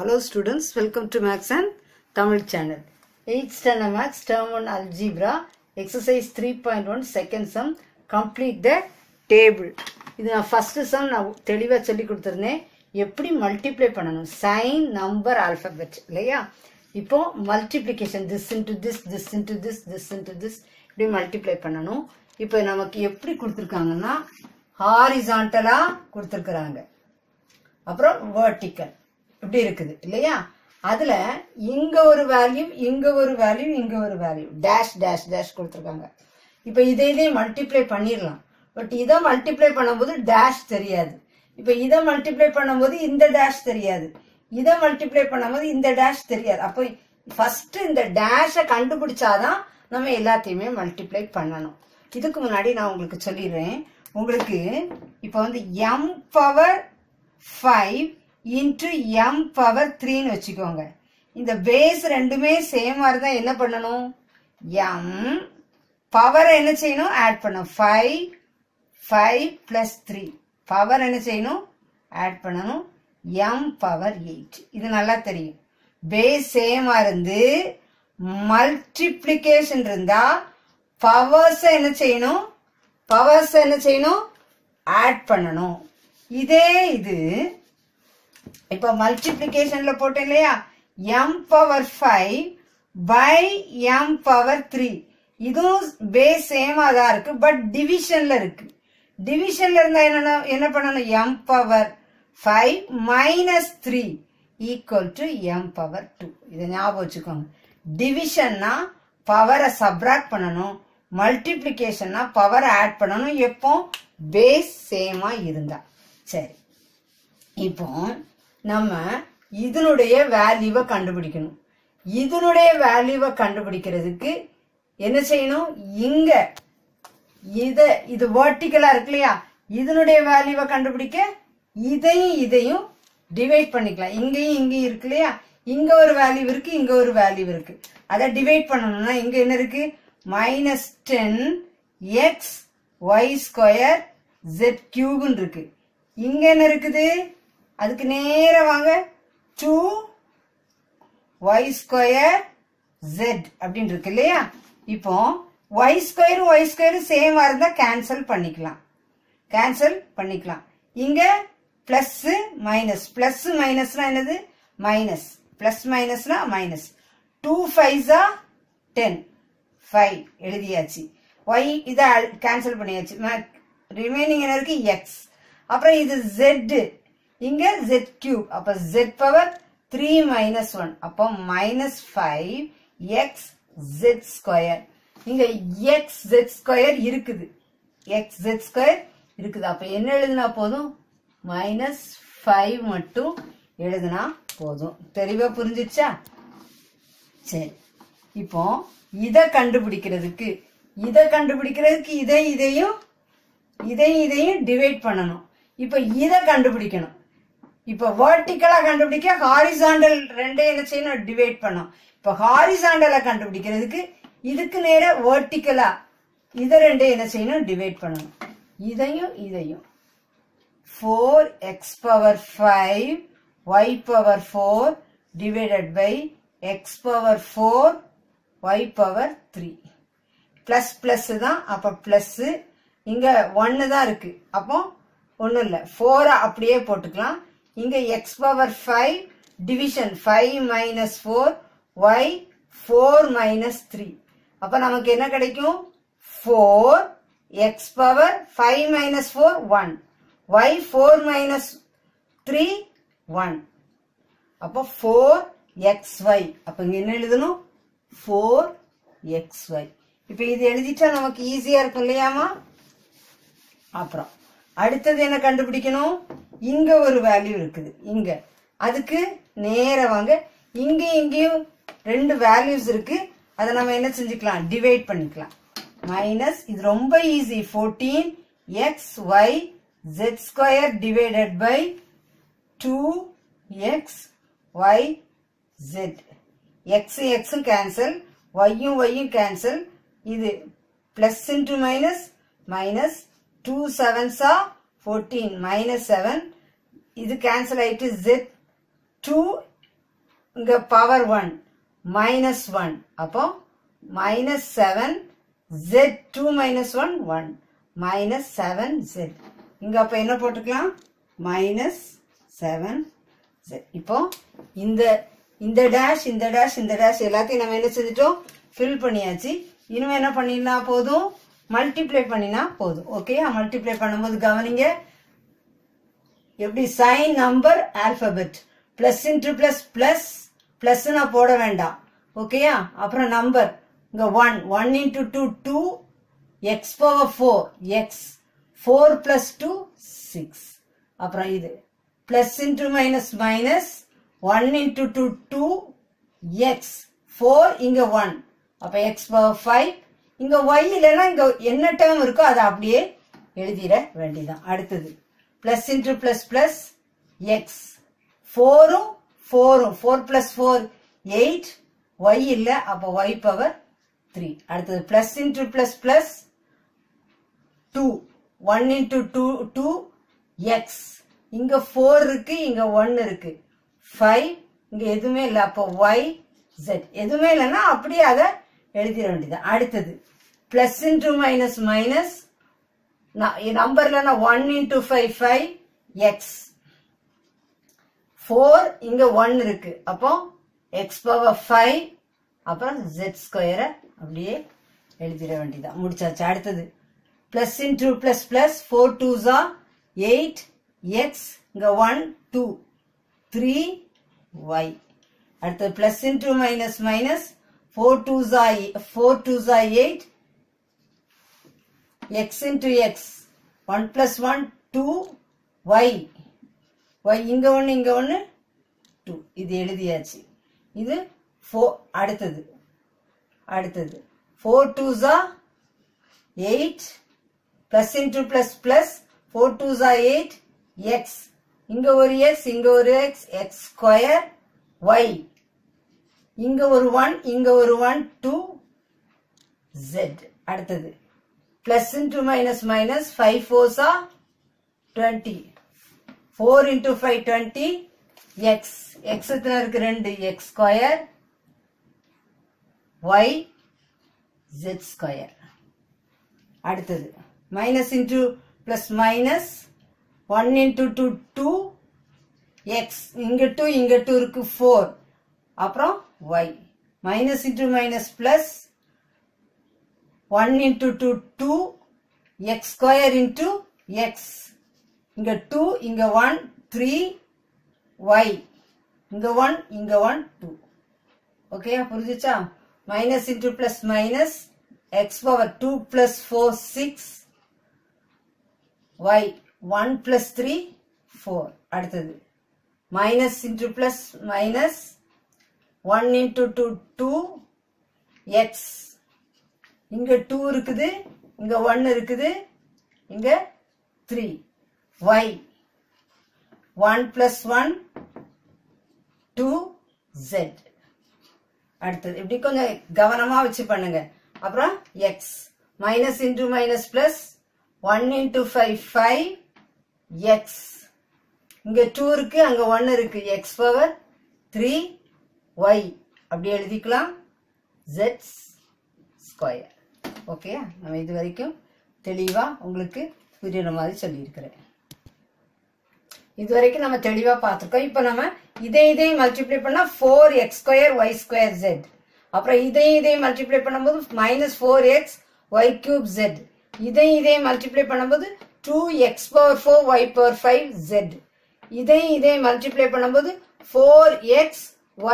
Hello students, welcome to Maths and Tamil channel. 8th standard Maths, Term 1 Algebra, Exercise 3.1, Second Sum, Complete the Table. This is first sum, I will tell you how multiply sign, number, alphabet. Now, multiplication, this into this, this into this, this into this, multiply. Now, we will horizontal, vertical. இப்படி இருக்குது இல்லையா அதுல இங்க ஒரு value dash dash dash கொடுத்திருக்காங்க இப்போ இதையே multiply பண்ணிரலாம் பட் இத மல்டிப்ளை பண்ணும்போது டாஷ் தெரியாது இப்போ இத மல்டிப்ளை பண்ணும்போது இந்த டாஷ் தெரியாது இத மல்டிப்ளை பண்ணும்போது இந்த டாஷ் தெரியாது அப்ப ஃபர்ஸ்ட் இந்த டாஷை கண்டுபிடிச்சாதான் நாம எல்லாத்தையுமே மல்டிப்ளை பண்ணனும் இதுக்கு முன்னாடி நான் உங்களுக்கு சொல்லிறேன் உங்களுக்கு இப்போ வந்து m power 5 into m power 3 னு வெச்சுக்கோங்க இந்த பேஸ் ரெண்டுமே சேமா இருந்தா என்ன பண்ணனும் m பவர் என்ன செய்யணும் ஆட் பண்ணனும் 5 + 3 பவர் என்ன செய்யணும் ஆட் பண்ணனும் m power 8 இது நல்லா தெரியும் பேஸ் சேமா இருந்து மல்டிப்ளிகேஷன் இருந்தா பவர்ஸ் என்ன செய்யணும் ஆட் பண்ணனும் இதே இது இப்ப மல்டிப்ளிகேஷன்ல போட்டேன்லையா m power 5 by m power 3 இதுவும் பேஸ் சேமா தான் இருக்கு பட் டிவிஷன்ல இருந்தா என்ன பண்ணனும் m power 5 minus 3 equal to m power 2 இத ஞாபகம் வச்சுக்கோங்க டிவிஷன்னா பவரை சப்ட்ராக்ட் பண்ணனும் மல்டிப்ளிகேஷன்னா பவரை ஆட் பண்ணனும் எப்போ பேஸ் சேமா இருந்தா சரி இப்போ நம்ம இதனுடைய வேல்யூவை கண்டுபிடிக்கணும் இதனுடைய வேல்யூவை கண்டுபிடிக்கிறதுக்கு என்ன செய்யணும் இங்க இது வெர்டிகலா இருக்குலையா இதனுடைய வேல்யூவை கண்டுபிடிக்க இதையும் டிவைட் பண்ணிக்கலாம் இங்கேயும் இருக்குலையா இங்க ஒரு வேல்யூ இருக்கு இங்க ஒரு வேல்யூ இருக்கு அத டிவைட் பண்ணனும்னா இங்க என்ன இருக்கு -10 x y² z³ ன்னு இருக்கு இங்க என்ன இருக்குது அதுக்கு நேரா வாங்க 2y² z அப்படிን இருக்கு இல்லையா இப்போ y² சேமா இருந்தா கேன்சல் பண்ணிக்கலாம் இங்க +−னா என்னது மைனஸ் +−னா மைனஸ் 2 5 10 5 எழுதியாச்சு y இத கேன்சல் பண்ணியாச்சு ரிமைனிங் என்ன இருக்கு x அப்புறம் இது z இங்க z³ அப்ப z பவர் 3 - 1 அப்ப -5 x z² இங்க x z² இருக்குது அப்ப என்ன எழுதுனா போதும் -5 மட்டும் எழுதுனா போதும் தெளிவா புரிஞ்சிச்சா சரி இப்போ இத கண்டுபிடிக்கிறதுக்கு இதையும் டிவைட் பண்ணனும் இப்போ இத கண்டுபிடிக்கணும் இப்போ வெர்டிகலா கண்டுபிடிக்க ஹாரிசான்டல் ரெண்டே என்ன செய்யணும் டிவைட் பண்ணோம் இப்போ ஹாரிசான்டலா கண்டுபிடிக்கிறதுக்கு இதுக்கு நேரா வெர்டிகலா இத ரெண்டே என்ன செய்யணும் டிவைட் பண்ணனும் இதையும் 4x power 5 y power 4 divided by x power 4 y power 3 + தான் அப்ப + இங்க 1 தான் இருக்கு அப்போ ஒண்ணு இல்ல 4 அப்படியே போட்டுக்கலாம் இங்க x பவர் 5 டிவிஷன் 5 - 4 y 4 - 3 அப்ப நமக்கு என்ன கிடைக்கும் 4 x பவர் 5 - 4 1 y 4 - 3 1 அப்ப 4xy அப்ப இங்க என்ன எழுதணும் 4xy இப்போ இது எழுதிட்டா நமக்கு ஈஸியா இருக்கும் இல்லையாமா அப்புறம் அடுத்து என்ன கண்டுபிடிக்கணும் இங்க ஒரு வேல்யூ இருக்குது இங்க அதுக்கு நேரா வாங்க இங்கேயும் ரெண்டு வேல்யூஸ் இருக்கு அத நாம என்ன செஞ்சிக்கலாம் டிவைட் பண்ணிக்கலாம் மைனஸ் இது ரொம்ப easy 14 xy z² divided by 2 xy z x cancel y cancel இது plus into minus 2 7s are 14 - 7 இது கேன்சல் ஆயிட்டு z 2 इंगे पावर 1 माइनस 1 அப்போ -7 z2 -1 1 -7z இங்க அப்ப என்ன போட்டுக்கலாம் -7z இப்போ இந்த டேஷ் எல்லாத்தையும் நாம என்ன செஞ்சிட்டோம் ஃபில் பண்ணியாச்சு இன்னும் என்ன பண்ணினா போதும் மல்டிப்ளை பண்ணினா போதும் ஓகேயா மல்டிப்ளை பண்ணும்போது கவனிங்க எப்படி sign number alphabet plus into plus plus ப்ளஸ்னா போட வேண்டாம் ஓகேயா அப்புறம் நம்பர் இங்க 1 1 into 2 2 x power 4 x 4 plus 2 6 அப்புறம் இது plus into minus minus 1 into 2 2 x 4 இங்க 1 அப்ப x பவர் 5 இங்க y இல்லனா இங்க என்ன டேர்ம் இருக்கோ அத அப்படியே எழுதிர வேண்டியதுதான் அடுத்து + into + + x 4 4 4 + 4 8 y இல்ல அப்ப y பவர் 3 அடுத்து + into + + 2 1 into 2 2 x இங்க 4 இருக்கு இங்க 1 இருக்கு 5 இங்க எதுமே இல்ல அப்ப y z எதுமே இல்லனா அப்படியே அத எழுதிர வேண்டியது அடுத்து plus into minus minus நம்பர்லனா 1 into 5 5 x 4 இங்க 1 இருக்கு அப்போ x power 5 அப்புறம் z square அப்படியே எழுதிர வேண்டியது முடிச்சாச்சு அடுத்து plus into plus plus 4 2s are 8 x இங்க 1 2 3 y அடுத்து plus into minus minus 4 2s are 8 x into x 1 plus 1 2 y y இங்க 1 2 இது எழுதியாச்சு இது 4 அடுத்து 4 2s are 8 plus into plus plus 4 2s are 8 x இங்க ஒரு x x square y இங்க ஒரு 1 2 z அடுத்து plus into minus minus 5 4s are 20 4 into 5 20 x x எத்தனை இருக்கு 2 x square y z square அடுத்து minus into plus minus 1 into 2 2 x இங்க 2 இருக்கு 4 அப்புறம் y minus into minus plus 1 into 2 2 x square into x இங்க 2 இங்க 1 3 y இங்க 1 2 ஓகேயா புரிஞ்சுச்சா minus into plus minus x power 2 plus 4 6 y 1 plus 3 4 அடுத்து minus into plus minus 1 into 2 2 x இங்க 2 இருக்குது இங்க 1 இருக்குது இங்க 3 y 1 plus 1 2 z அடுத்து இப்படி கொஞ்சம் கவனமா வச்சு பண்ணுங்க அப்புறம் x minus into minus plus 1 into 5 5 x இங்க 2 இருக்கு அங்க 1 இருக்கு x power 3 y அப்படி எழுதிக்கலாம் z square ओके नाम इवरकूम तेलीवा उंगलुक्कु पुरियुर मारी सोल्लिरुक्कुरेन इवरकूम नाम तेलीवा पार्थिरुक्कोम इप्पो नाम इदे इदे मल्टीप्लाई पन्ना 4x2 y2 z அப்புறம் இதை இதை மல்டிப்ளை பண்ணும்போது -4x y3 z இதை இதை மல்டிப்ளை பண்ணும்போது 2x4 y5 z இதை இதை மல்டிப்ளை பண்ணும்போது 4x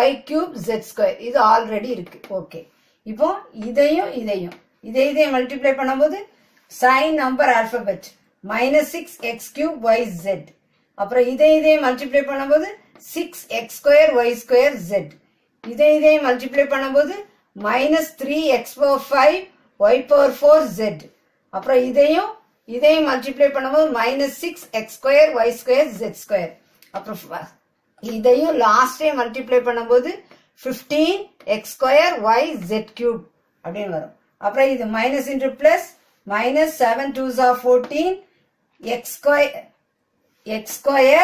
y3 z2 இது ஆல்ரெடி இருக்கு ஓகே இப்போ இதையும் மல்டிப்ளை பண்ணும்போது sign number alphabet -6 x3 y z அப்புறம் இதை மல்டிப்ளை பண்ணும்போது 6 x2 y2 z இதை மல்டிப்ளை பண்ணும்போது -3 x5 y4 z அப்புறம் இதையும் மல்டிப்ளை பண்ணும்போது -6 x2 y2 z2 அப்புறம் இதையும் லாஸ்ட் டைம் மல்டிப்ளை பண்ணும்போது 15 x2 y z3 அப்படியே வரும் அப்புறம் இது minus into plus minus 7 2s are 14 x2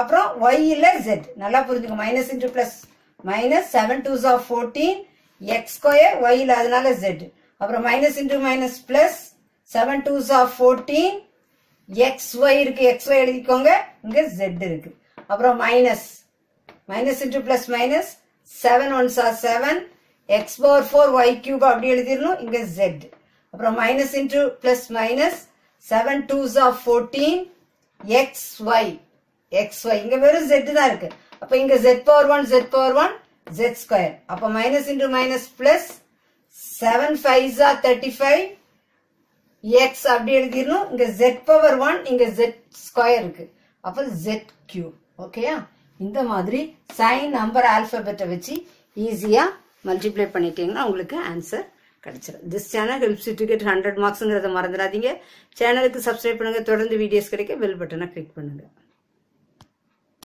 அப்புறம் y இல்ல z நல்லா புரிஞ்சுங்க minus into plus minus 7 2s are 14, x square, y illa adanaala z. Apra minus into minus plus 7 2s are 14, xy irukku, xy edikkonga, inga z irukku. Apra minus into plus minus 7 1s are 7, x power 4, y cube abdi edithirunum, inga z. Apra minus into plus minus 7 2s are 14, xy. xy இங்க வெறும் z தான் இருக்கு. அப்ப இங்க z power 1 z square. அப்ப minus into minus plus 7 5s are 35 x அப்படி எழுதிரணும். இங்க z power 1 இங்க z square இருக்கு. அப்ப z cube. ஓகேயா? இந்த மாதிரி sign number alphabet வச்சு ஈஸியா மல்டிப்ளை பண்ணிட்டீங்கன்னா உங்களுக்கு ஆன்சர் கிடைச்சிரும். This channel helps you to get 100 marks ங்கறத மறந்துடாதீங்க. சேனலுக்கு subscribe பண்ணுங்க. தொடர்ந்து வீடியோஸ் கிடைக்க bell button-ஐ click பண்ணுங்க.